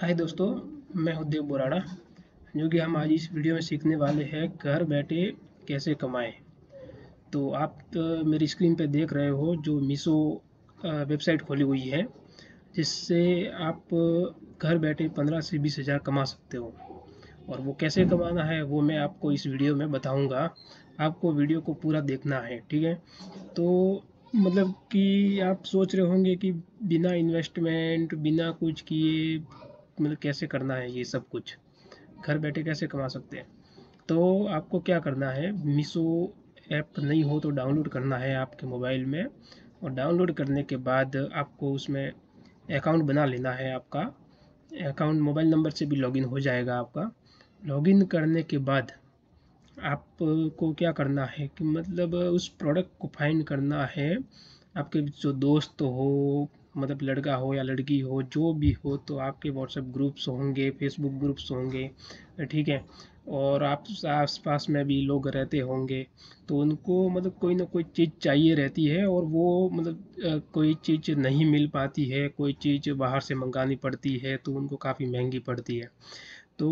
हाय दोस्तों, मैं उद्योग बोराड़ा, जो कि हम आज इस वीडियो में सीखने वाले हैं घर बैठे कैसे कमाएं। तो आप मेरी स्क्रीन पर देख रहे हो जो मीशो वेबसाइट खोली हुई है, जिससे आप घर बैठे 15 से 20 हज़ार कमा सकते हो। और वो कैसे कमाना है वो मैं आपको इस वीडियो में बताऊंगा। आपको वीडियो को पूरा देखना है, ठीक है। तो मतलब कि आप सोच रहे होंगे कि बिना इन्वेस्टमेंट, बिना कुछ किए मतलब कैसे करना है, ये सब कुछ घर बैठे कैसे कमा सकते हैं। तो आपको क्या करना है, मीशो ऐप नहीं हो तो डाउनलोड करना है आपके मोबाइल में। और डाउनलोड करने के बाद आपको उसमें अकाउंट बना लेना है। आपका अकाउंट मोबाइल नंबर से भी लॉगिन हो जाएगा। आपका लॉगिन करने के बाद आपको क्या करना है कि मतलब उस प्रोडक्ट को फाइंड करना है। आपके जो दोस्त हो, मतलब लड़का हो या लड़की हो, जो भी हो, तो आपके व्हाट्सएप ग्रुप्स होंगे, फेसबुक ग्रुप्स होंगे, ठीक है। और आप आसपास में भी लोग रहते होंगे, तो उनको मतलब कोई ना कोई चीज़ चाहिए रहती है। और वो मतलब कोई चीज़ नहीं मिल पाती है, कोई चीज़ बाहर से मंगानी पड़ती है, तो उनको काफ़ी महंगी पड़ती है। तो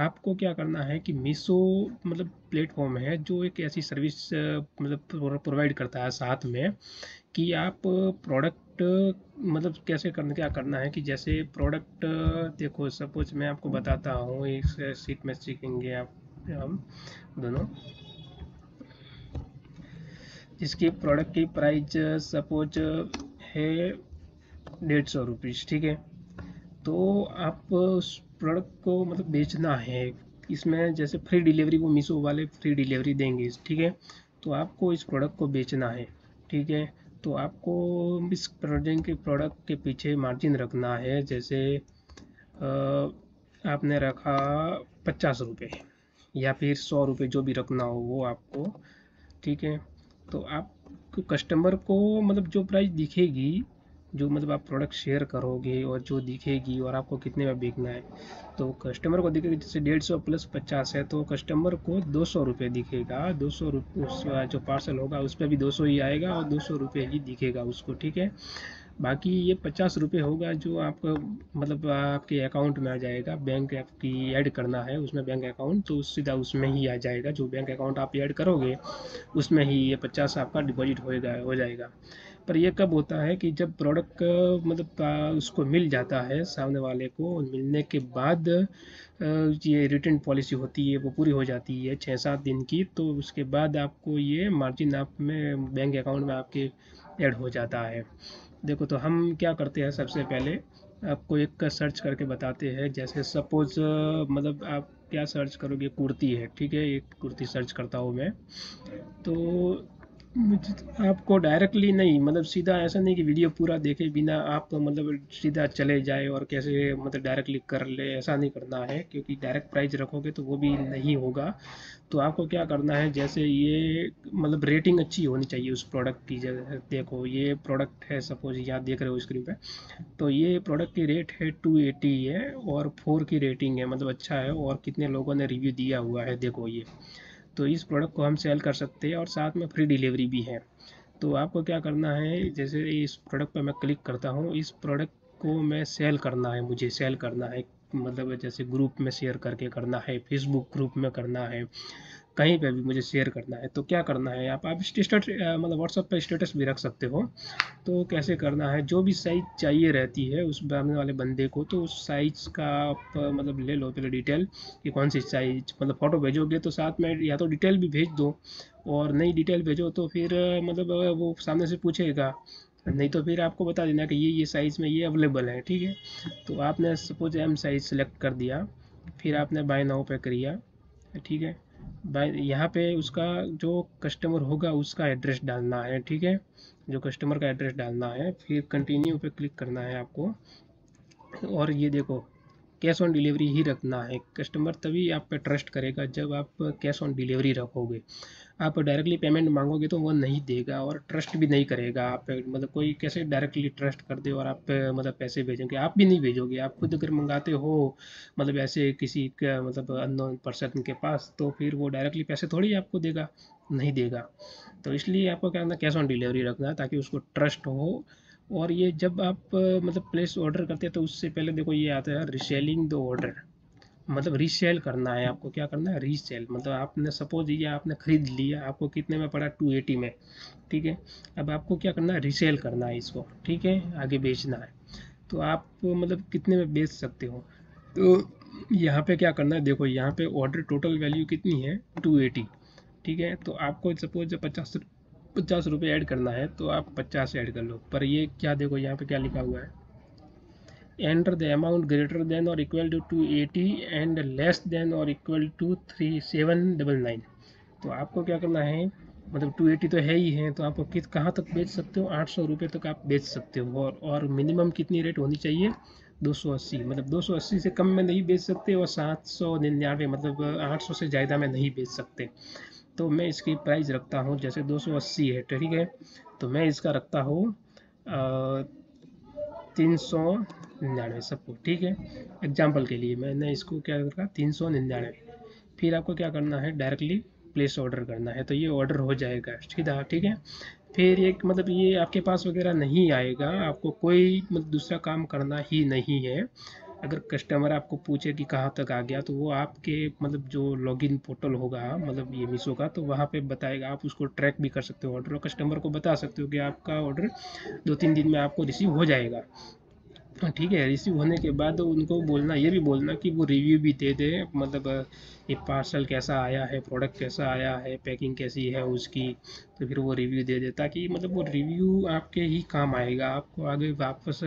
आपको क्या करना है कि मीशो मतलब प्लेटफॉर्म है जो एक ऐसी सर्विस मतलब प्रोवाइड करता है साथ में, कि आप प्रोडक्ट मतलब कैसे करना, क्या करना है कि जैसे प्रोडक्ट देखो, सपोज मैं आपको बताता हूँ, इस सीट में सीखेंगे आप हम दोनों, जिसकी प्रोडक्ट की प्राइस सपोज है 150 रुपीज़, ठीक है। तो आप उस प्रोडक्ट को मतलब बेचना है। इसमें जैसे फ्री डिलीवरी, वो मीशो वाले फ्री डिलीवरी देंगे, ठीक है। तो आपको इस प्रोडक्ट को बेचना है, ठीक है। तो आपको इस प्रोडक्ट के पीछे मार्जिन रखना है। जैसे आपने रखा 50 रुपये या फिर 100 रुपये, जो भी रखना हो वो आपको, ठीक है। तो आप कस्टमर को मतलब जो प्राइस दिखेगी, जो मतलब आप प्रोडक्ट शेयर करोगे और जो दिखेगी और आपको कितने में बेचना है, तो कस्टमर को दिखेगा। जैसे 150 प्लस 50 है, तो कस्टमर को 200 रुपये दिखेगा। 200 रुपये जो पार्सल होगा उस पर भी 200 ही आएगा और 200 रुपये ही दिखेगा उसको, ठीक है। बाकी ये 50 रुपये होगा जो आपका मतलब आपके अकाउंट में आ जाएगा। बैंक आपकी ऐड करना है उसमें, बैंक अकाउंट, तो सीधा उसमें ही आ जाएगा। जो बैंक अकाउंट आप ऐड करोगे उसमें ही ये 50 आपका डिपॉजिट हो जाएगा। पर ये कब होता है कि जब प्रोडक्ट मतलब उसको मिल जाता है सामने वाले को, और मिलने के बाद ये रिटर्न पॉलिसी होती है वो पूरी हो जाती है 6-7 दिन की। तो उसके बाद आपको ये मार्जिन आप में बैंक अकाउंट में आपके ऐड हो जाता है। देखो, तो हम क्या करते हैं, सबसे पहले आपको एक का सर्च करके बताते हैं। जैसे सपोज मतलब आप क्या सर्च करोगे, कुर्ती है, ठीक है। एक कुर्ती सर्च करता हूँ मैं। तो आपको डायरेक्टली नहीं, मतलब सीधा, ऐसा नहीं कि वीडियो पूरा देखे बिना आप मतलब सीधा चले जाए और कैसे मतलब डायरेक्टली कर ले, ऐसा नहीं करना है। क्योंकि डायरेक्ट प्राइस रखोगे तो वो भी नहीं होगा। तो आपको क्या करना है, जैसे ये मतलब रेटिंग अच्छी होनी चाहिए उस प्रोडक्ट की। जैसे देखो ये प्रोडक्ट है, सपोज यहाँ देख रहे हो स्क्रीन पे, तो ये प्रोडक्ट की रेट है 280 है और 4 की रेटिंग है, मतलब अच्छा है। और कितने लोगों ने रिव्यू दिया हुआ है, देखो ये। तो इस प्रोडक्ट को हम सेल कर सकते हैं और साथ में फ्री डिलीवरी भी है। तो आपको क्या करना है, जैसे इस प्रोडक्ट पर मैं क्लिक करता हूँ, इस प्रोडक्ट को मैं सेल करना है, मुझे सेल करना है। मतलब जैसे ग्रुप में शेयर करके करना है, फेसबुक ग्रुप में करना है, कहीं पे भी मुझे शेयर करना है। तो क्या करना है, आप स्टेटस मतलब व्हाट्सएप पे स्टेटस भी रख सकते हो। तो कैसे करना है, जो भी साइज़ चाहिए रहती है उस सामने वाले बंदे को, तो उस साइज़ का आप मतलब ले लो पहले डिटेल कि कौन सी साइज़, मतलब फ़ोटो भेजोगे तो साथ में या तो डिटेल भी भेज दो। और नई डिटेल भेजो तो फिर मतलब वो सामने से पूछेगा, नहीं तो फिर आपको बता देना कि ये साइज़ में ये अवेलेबल है, ठीक है। तो आपने सपोज एम साइज़ सेलेक्ट कर दिया, फिर आपने बाय नाउ पे किया, ठीक है। बाय यहाँ पे उसका जो कस्टमर होगा उसका एड्रेस डालना है, ठीक है, जो कस्टमर का एड्रेस डालना है। फिर कंटिन्यू पे क्लिक करना है आपको। और ये देखो, कैश ऑन डिलीवरी ही रखना है। कस्टमर तभी आप पे ट्रस्ट करेगा जब आप कैश ऑन डिलीवरी रखोगे। आप डायरेक्टली पेमेंट मांगोगे तो वो नहीं देगा और ट्रस्ट भी नहीं करेगा आप पे। मतलब कोई कैसे डायरेक्टली ट्रस्ट कर दे और आप पे मतलब पैसे भेजेंगे, आप भी नहीं भेजोगे। आप खुद अगर मंगाते हो मतलब ऐसे किसी का मतलब अननोन पर्सन के पास, तो फिर वो डायरेक्टली पैसे थोड़ी आपको देगा, नहीं देगा। तो इसलिए आपको क्या करना, कैश ऑन डिलीवरी रखना है, ताकि उसको ट्रस्ट हो और ये जब आप मतलब प्लेस ऑर्डर करते हैं तो उससे पहले देखो ये आता है रीसेलिंग द ऑर्डर, मतलब रीसेल करना है आपको। क्या करना है? रीसेल। मतलब आपने सपोज ये आपने ख़रीद लिया, आपको कितने में पड़ा? 280 में, ठीक है। अब आपको क्या करना है? रीसेल करना है इसको, ठीक है, आगे बेचना है। तो आप मतलब कितने में बेच सकते हो? तो यहाँ पे क्या करना है, देखो यहाँ पे ऑर्डर टोटल वैल्यू कितनी है? 280, ठीक है। तो आपको सपोज 50 रुपये ऐड करना है, तो आप 50 ऐड कर लो। पर ये क्या, देखो यहाँ पे क्या लिखा हुआ है, enter the amount greater than और equal to 280 and less than और इक्वल टू 3799। तो आपको क्या करना है, मतलब 280 तो है ही है, तो आपको कित कहाँ तक बेच सकते हो? 800 रुपये तक आप बेच सकते हो। और मिनिमम कितनी रेट होनी चाहिए? 280, मतलब 280 से कम में नहीं बेच सकते, और 799 मतलब 800 से ज़्यादा में नहीं बेच सकते। तो मैं इसकी प्राइस रखता हूँ, जैसे 280 है, ठीक है, तो मैं इसका रखता हूँ 399 सबको, ठीक है। एग्जाम्पल के लिए मैंने इसको क्या रखा, 399। फिर आपको क्या करना है, डायरेक्टली प्लेस ऑर्डर करना है, तो ये ऑर्डर हो जाएगा सीधा, ठीक है। फिर एक मतलब ये आपके पास वगैरह नहीं आएगा, आपको कोई मतलब दूसरा काम करना ही नहीं है। अगर कस्टमर आपको पूछे कि कहाँ तक आ गया, तो वो आपके मतलब जो लॉगिन पोर्टल होगा, मतलब ये मीशो का, तो वहाँ पे बताएगा। आप उसको ट्रैक भी कर सकते हो ऑर्डर, और कस्टमर को बता सकते हो कि आपका ऑर्डर 2-3 दिन में आपको रिसीव हो जाएगा, ठीक है। रिसीव होने के बाद उनको बोलना, ये भी बोलना कि वो रिव्यू भी दे दे, मतलब ये पार्सल कैसा आया है, प्रोडक्ट कैसा आया है, पैकिंग कैसी है उसकी, तो फिर वो रिव्यू दे दे, ताकि मतलब वो रिव्यू आपके ही काम आएगा। आपको आगे वापस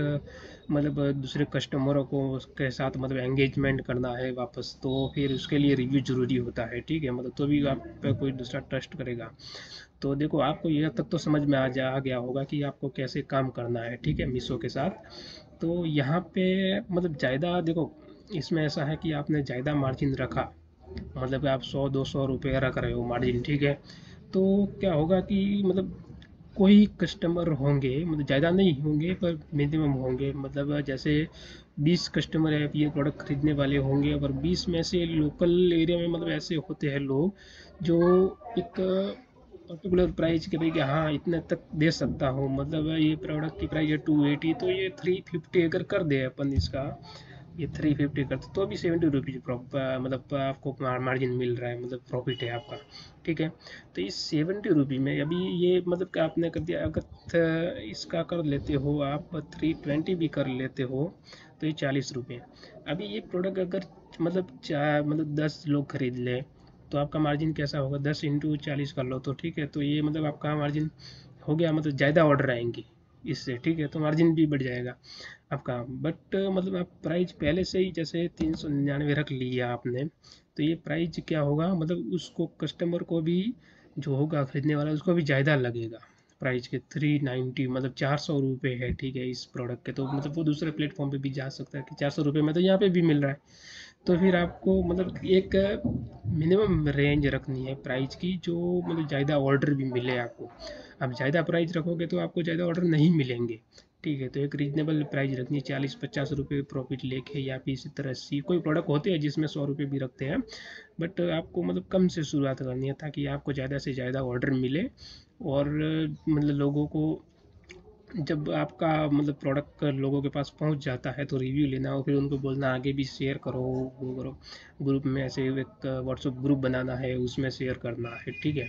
मतलब दूसरे कस्टमरों को उसके साथ मतलब एंगेजमेंट करना है वापस, तो फिर उसके लिए रिव्यू ज़रूरी होता है, ठीक है, मतलब तो भी आप पर कोई दूसरा ट्रस्ट करेगा। तो देखो आपको यह तक तो समझ में आ गया होगा कि आपको कैसे काम करना है, ठीक है, मीशो के साथ। तो यहाँ पे मतलब ज़्यादा देखो इसमें ऐसा है कि आपने ज़्यादा मार्जिन रखा, मतलब आप 100-200 रुपये रख रहे हो मार्जिन, ठीक है, तो क्या होगा कि मतलब कोई कस्टमर होंगे, मतलब ज़्यादा नहीं होंगे पर मिनिमम होंगे, मतलब जैसे 20 कस्टमर है ये प्रोडक्ट खरीदने वाले होंगे, और 20 में से लोकल एरिया में मतलब ऐसे होते हैं लोग जो एक पर्टिकुलर प्राइस के भाई हाँ इतने तक दे सकता हूँ, मतलब ये प्रोडक्ट की प्राइस है 280, तो ये 350 अगर कर दे अपन, इसका ये 350 करते तो भी 70 रुपीज़ मतलब आपको मार्जिन मिल रहा है, मतलब प्रॉफिट है आपका, ठीक है। तो इस 70 रुपये में अभी ये मतलब आपने कर दिया, अगर इसका कर लेते हो आप 320 भी कर लेते हो तो ये 40 रुपये। अभी ये प्रोडक्ट अगर मतलब 10 लोग खरीद लें तो आपका मार्जिन कैसा होगा, 10 × 40 कर लो तो, ठीक है, तो ये मतलब आपका मार्जिन हो गया, मतलब ज़्यादा ऑर्डर आएंगे इससे, ठीक है, तो मार्जिन भी बढ़ जाएगा आपका। बट मतलब आप प्राइस पहले से ही जैसे 399 रख लिया आपने, तो ये प्राइस क्या होगा, मतलब उसको कस्टमर को भी जो होगा खरीदने वाला उसको भी ज़्यादा लगेगा प्राइस के 390, मतलब 400 रुपये है, ठीक है, इस प्रोडक्ट के, तो मतलब वो दूसरे प्लेटफॉर्म पे भी जा सकता है कि 400 रुपये में तो यहाँ पे भी मिल रहा है। तो फिर आपको मतलब एक मिनिमम रेंज रखनी है प्राइस की, जो मतलब ज़्यादा ऑर्डर भी मिले आपको। अब ज़्यादा प्राइस रखोगे तो आपको ज़्यादा ऑर्डर नहीं मिलेंगे, ठीक है, तो एक रीजनेबल प्राइस रखनी है, 40-50 रुपये प्रॉफिट लेके, या फिर इसी तरह से कोई प्रोडक्ट होते हैं जिसमें 100 रुपये भी रखते हैं, बट आपको मतलब कम से शुरुआत करनी है ताकि आपको ज़्यादा से ज़्यादा ऑर्डर मिले, और मतलब लोगों को जब आपका मतलब प्रोडक्ट लोगों के पास पहुंच जाता है तो रिव्यू लेना, और फिर उनको बोलना आगे भी शेयर करो, वो करो, ग्रुप में ऐसे एक व्हाट्सएप ग्रुप बनाना है, उसमें शेयर करना है, ठीक है।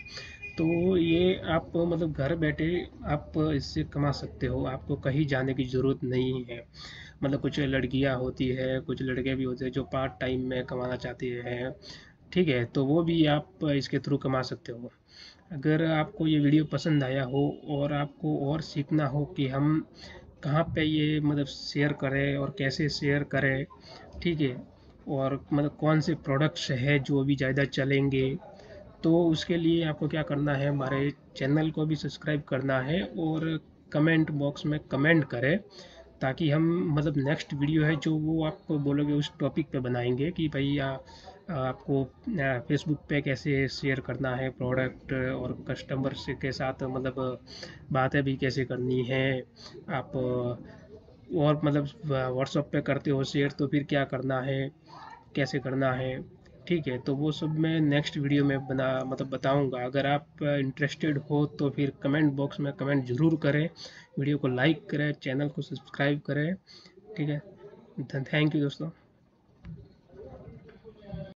तो ये आप मतलब घर बैठे आप इससे कमा सकते हो, आपको कहीं जाने की ज़रूरत नहीं है। मतलब कुछ लड़कियां होती है, कुछ लड़के भी होते हैं जो पार्ट टाइम में कमाना चाहते हैं, ठीक है, तो वो भी आप इसके थ्रू कमा सकते हो। अगर आपको ये वीडियो पसंद आया हो और आपको और सीखना हो कि हम कहाँ पे ये मतलब शेयर करें और कैसे शेयर करें, ठीक है, और मतलब कौन से प्रोडक्ट्स है जो भी ज़्यादा चलेंगे, तो उसके लिए आपको क्या करना है, हमारे चैनल को भी सब्सक्राइब करना है और कमेंट बॉक्स में कमेंट करें, ताकि हम मतलब नेक्स्ट वीडियो है जो वो आप बोलोगे उस टॉपिक पे बनाएंगे कि भाई आपको फेसबुक पे कैसे शेयर करना है प्रोडक्ट, और कस्टमर से के साथ मतलब बातें भी कैसे करनी है आप, और मतलब व्हाट्सएप पे करते हो शेयर तो फिर क्या करना है, कैसे करना है, ठीक है, तो वो सब मैं नेक्स्ट वीडियो में बताऊंगा। अगर आप इंटरेस्टेड हो तो फिर कमेंट बॉक्स में कमेंट ज़रूर करें, वीडियो को लाइक करें, चैनल को सब्सक्राइब करें। ठीक है, थैंक यू दोस्तों।